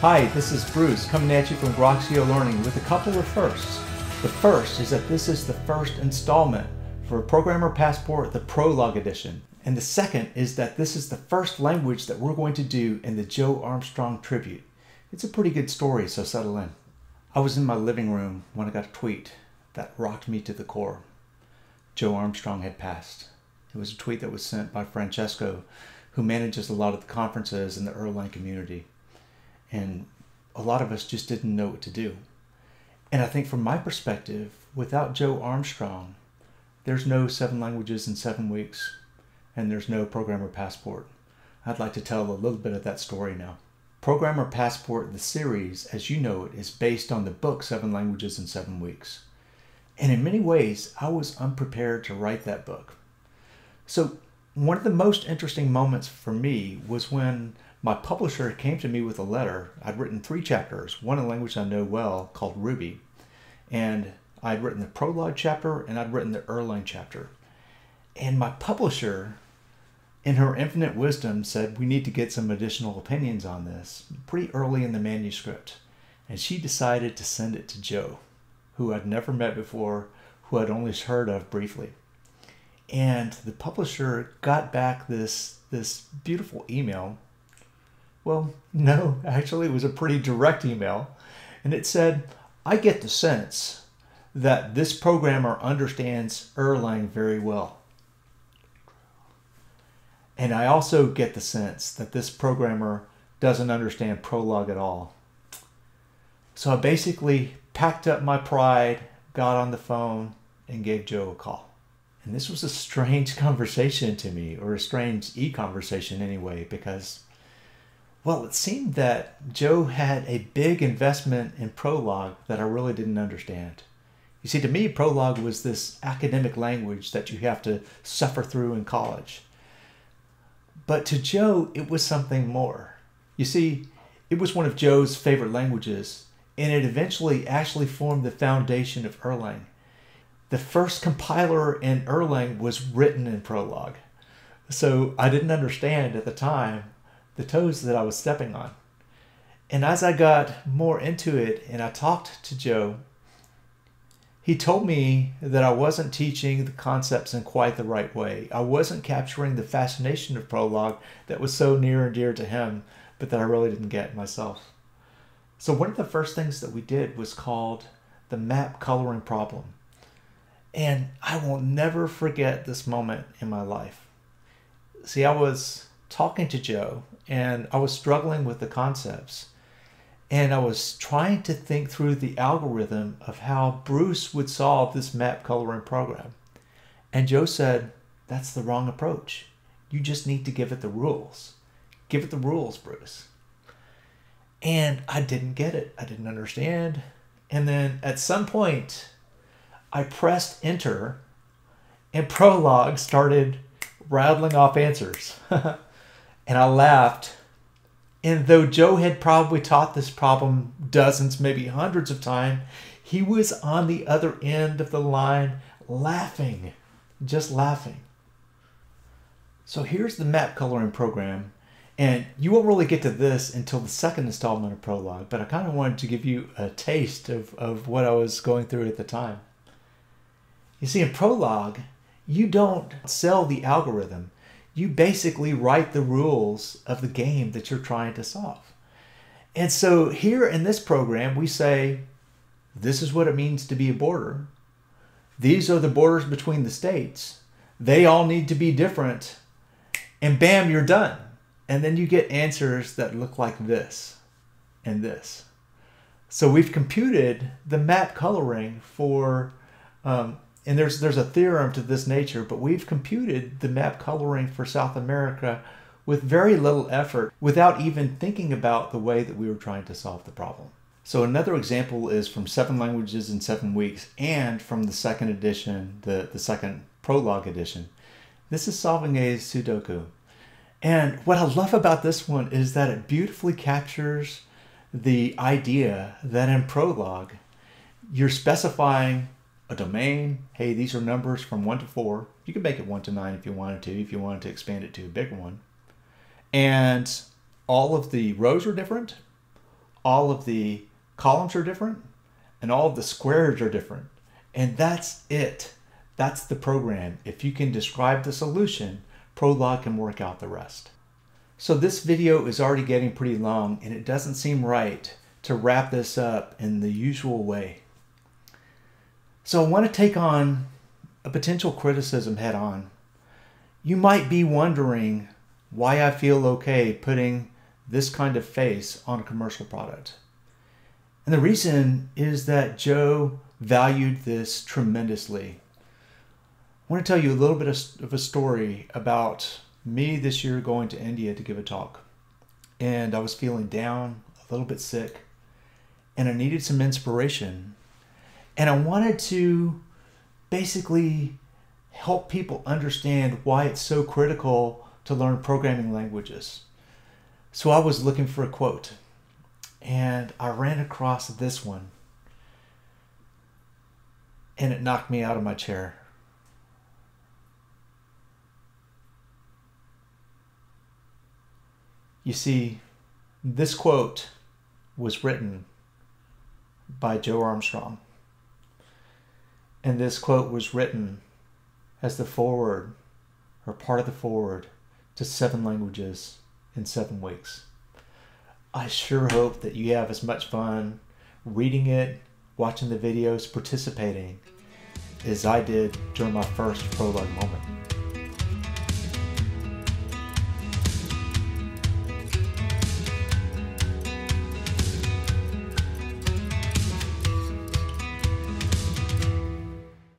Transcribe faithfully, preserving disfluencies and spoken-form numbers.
Hi, this is Bruce coming at you from Groxio Learning with a couple of firsts. The first is that this is the first installment for Programmer Passport, the Prolog edition. And the second is that this is the first language that we're going to do in the Joe Armstrong tribute. It's a pretty good story, so settle in. I was in my living room when I got a tweet that rocked me to the core. Joe Armstrong had passed. It was a tweet that was sent by Francesco, who manages a lot of the conferences in the Erlang community. And a lot of us just didn't know what to do. And I think from my perspective, without Joe Armstrong, there's no Seven Languages in Seven Weeks, and there's no Programmer Passport. I'd like to tell a little bit of that story now. Programmer Passport, the series, as you know it, is based on the book Seven Languages in Seven Weeks. And in many ways, I was unprepared to write that book. So one of the most interesting moments for me was when my publisher came to me with a letter. I'd written three chapters, one in a language I know well called Ruby, and I'd written the Prolog chapter and I'd written the Erlang chapter. And my publisher, in her infinite wisdom, said, we need to get some additional opinions on this pretty early in the manuscript. And she decided to send it to Joe, who I'd never met before, who I'd only heard of briefly. And the publisher got back this, this beautiful email. Well, no, actually it was a pretty direct email. And it said, I get the sense that this programmer understands Erlang very well. And I also get the sense that this programmer doesn't understand Prolog at all. So I basically packed up my pride, got on the phone, and gave Joe a call. And this was a strange conversation to me, or a strange e-conversation anyway, because well, it seemed that Joe had a big investment in Prolog that I really didn't understand. You see, to me, Prolog was this academic language that you have to suffer through in college. But to Joe, it was something more. You see, it was one of Joe's favorite languages, and it eventually actually formed the foundation of Erlang. The first compiler in Erlang was written in Prolog. So I didn't understand at the time the toes that I was stepping on. And as I got more into it and I talked to Joe, he told me that I wasn't teaching the concepts in quite the right way. I wasn't capturing the fascination of Prolog that was so near and dear to him, but that I really didn't get myself. So one of the first things that we did was called the map coloring problem. And I will never forget this moment in my life. See, I was talking to Joe and I was struggling with the concepts, and I was trying to think through the algorithm of how Bruce would solve this map coloring program. And Joe said, that's the wrong approach. You just need to give it the rules. Give it the rules, Bruce. And I didn't get it. I didn't understand. And then at some point I pressed enter and Prolog started rattling off answers. And I laughed, and though Joe had probably taught this problem dozens, maybe hundreds of times, he was on the other end of the line laughing, just laughing. So here's the map coloring program, and you won't really get to this until the second installment of Prolog, but I kind of wanted to give you a taste of, of what I was going through at the time. You see, in Prolog, you don't sell the algorithm. You basically write the rules of the game that you're trying to solve. And so here in this program, we say, this is what it means to be a border. These are the borders between the states. They all need to be different. And bam, you're done. And then you get answers that look like this and this. So we've computed the map coloring for um, And there's, there's a theorem to this nature, but we've computed the map coloring for South America with very little effort, without even thinking about the way that we were trying to solve the problem. So another example is from Seven Languages in Seven Weeks and from the second edition, the, the second Prolog edition. This is solving a Sudoku. And what I love about this one is that it beautifully captures the idea that in Prolog, you're specifying a domain. Hey, these are numbers from one to four. You can make it one to nine if you wanted to, if you wanted to expand it to a bigger one. And all of the rows are different. all of the columns are different and all of the squares are different. And that's it. That's the program. If you can describe the solution, Prolog can work out the rest. So this video is already getting pretty long, and it doesn't seem right to wrap this up in the usual way. So I want to take on a potential criticism head on. You might be wondering why I feel okay putting this kind of face on a commercial product. And the reason is that Joe valued this tremendously. I want to tell you a little bit of a story about me this year going to India to give a talk. And I was feeling down, a little bit sick, and I needed some inspiration. And I wanted to basically help people understand why it's so critical to learn programming languages. So I was looking for a quote, and I ran across this one, and it knocked me out of my chair. You see, this quote was written by Joe Armstrong. And this quote was written as the foreword, or part of the foreword, to Seven Languages in Seven Weeks. I sure hope that you have as much fun reading it, watching the videos, participating, as I did during my first Prolog moment.